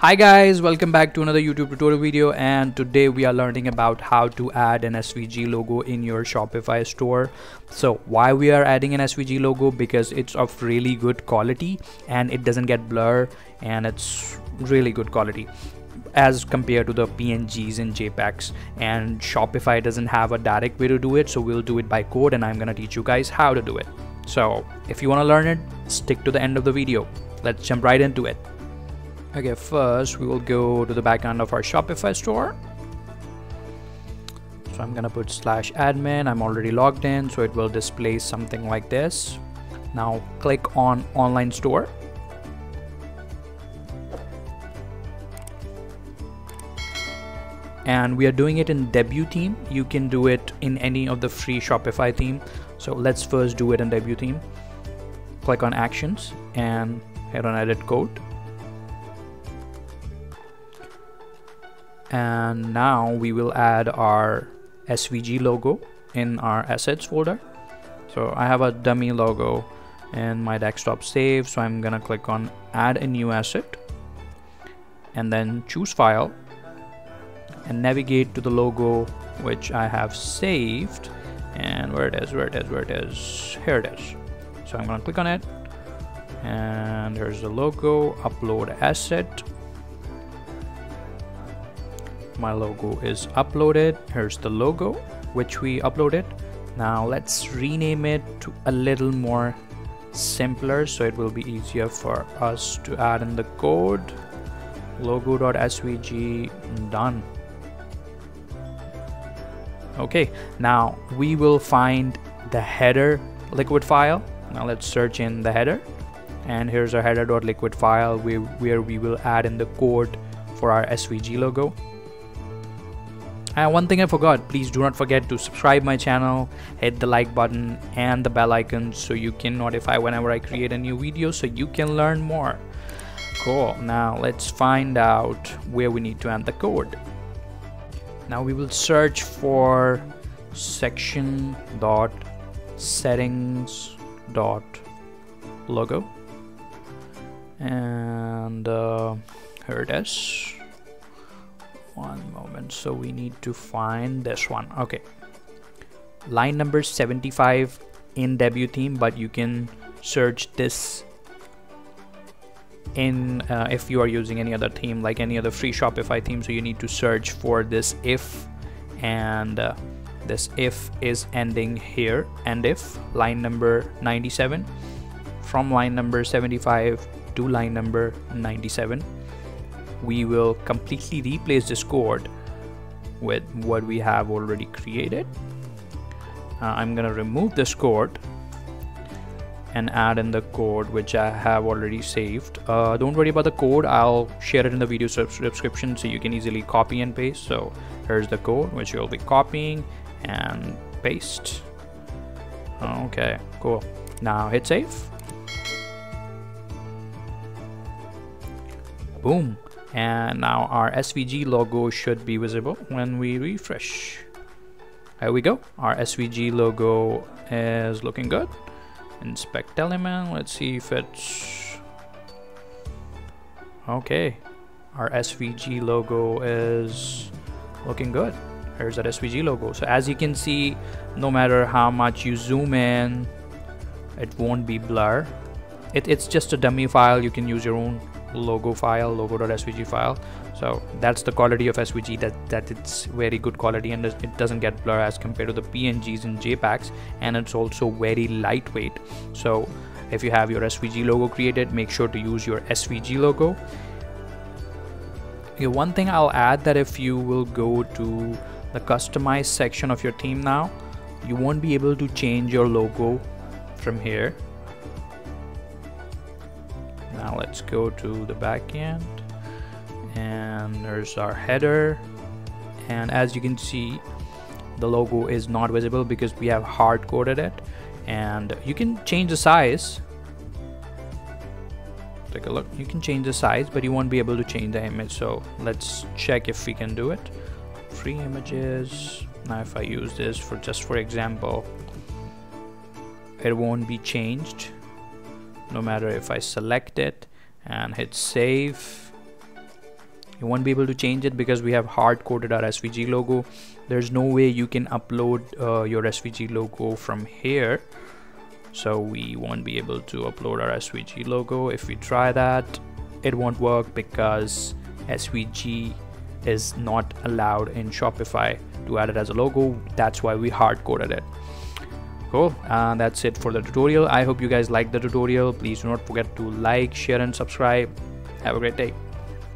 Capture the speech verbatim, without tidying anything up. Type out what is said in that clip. Hi guys, welcome back to another YouTube tutorial video, and today we are learning about how to add an S V G logo in your Shopify store. So why we are adding an S V G logo? Because it's of really good quality and it doesn't get blur, and it's really good quality as compared to the P N Gs and JPEGs, and Shopify doesn't have a direct way to do it, so we'll do it by code and I'm gonna teach you guys how to do it. So if you want to learn it, stick to the end of the video. Let's jump right into it. Okay, first we will go to the backend of our Shopify store. So I'm gonna put slash admin. I'm already logged in, so it will display something like this. Now click on online store. And we are doing it in Debut theme. You can do it in any of the free Shopify theme. So let's first do it in Debut theme. Click on actions and head on edit code. And now we will add our S V G logo in our assets folder. So I have a dummy logo in my desktop save, so I'm gonna click on add a new asset and then choose file and navigate to the logo which I have saved, and where it is, where it is, where it is, here it is. So I'm gonna click on it and here's the logo, upload asset. My logo is uploaded. Here's the logo which we uploaded. Now let's rename it to a little more simpler, so it will be easier for us to add in the code. Logo.svg, done. Okay, now we will find the header.liquid file. Now let's search in the header, and here's our header.liquid file where, where we will add in the code for our S V G logo. And one thing I forgot, please do not forget to subscribe my channel, hit the like button and the bell icon so you can notify whenever I create a new video so you can learn more. Cool, now let's find out where we need to add the code. Now we will search for section.settings.logo and uh, here it is. One moment, so we need to find this one. Okay, line number seventy-five in Debut theme, but you can search this in uh, if you are using any other theme, like any other free Shopify theme, so you need to search for this if, and uh, this if is ending here, and if line number ninety-seven, from line number seventy-five to line number ninety-seven, we will completely replace this code with what we have already created. Uh, I'm gonna remove this code and add in the code which I have already saved. Uh, don't worry about the code, I'll share it in the video description so you can easily copy and paste. So here's the code which you'll be copying and paste. Okay, cool. Now hit save. Boom. And now our S V G logo should be visible when we refresh. There we go. Our S V G logo is looking good. Inspect element. Let's see if it's okay. Our S V G logo is looking good. Here's that S V G logo. So as you can see, no matter how much you zoom in, it won't be blur. It, it's just a dummy file. You can use your own logo file, logo.svg file. So that's the quality of S V G, that that it's very good quality and it doesn't get blur as compared to the P N Gs and JPEGs, and it's also very lightweight. So if you have your S V G logo created, make sure to use your S V G logo. Okay, one thing I'll add, that if you will go to the customize section of your theme now, you won't be able to change your logo from here. Now let's go to the backend, and there's our header, and as you can see the logo is not visible because we have hard coded it, and you can change the size. Take a look, you can change the size but you won't be able to change the image. So let's check if we can do it. Free images. Now if I use this for just for example, it won't be changed no matter if I select it and hit save. You won't be able to change it because we have hard coded our S V G logo. There's no way you can upload uh, your S V G logo from here. So we won't be able to upload our S V G logo. If we try that, it won't work because S V G is not allowed in Shopify to add it as a logo. That's why we hard coded it. Cool, and that's it for the tutorial. I hope you guys liked the tutorial. Please do not forget to like, share and subscribe. Have a great day.